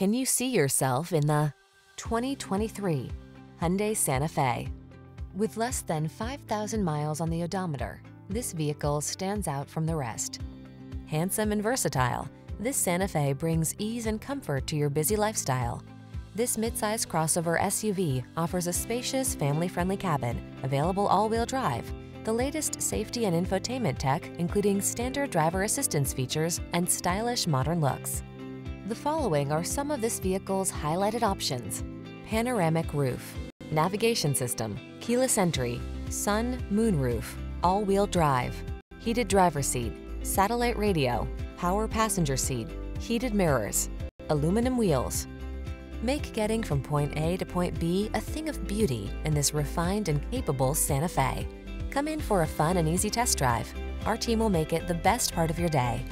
Can you see yourself in the 2023 Hyundai Santa Fe? With less than 5,000 miles on the odometer, this vehicle stands out from the rest. Handsome and versatile, this Santa Fe brings ease and comfort to your busy lifestyle. This midsize crossover SUV offers a spacious, family-friendly cabin, available all-wheel drive, the latest safety and infotainment tech, including standard driver assistance features and stylish modern looks. The following are some of this vehicle's highlighted options: panoramic roof, navigation system, keyless entry, sun, moon roof, all-wheel drive, heated driver's seat, satellite radio, power passenger seat, heated mirrors, aluminum wheels. Make getting from point A to point B a thing of beauty in this refined and capable Santa Fe. Come in for a fun and easy test drive. Our team will make it the best part of your day.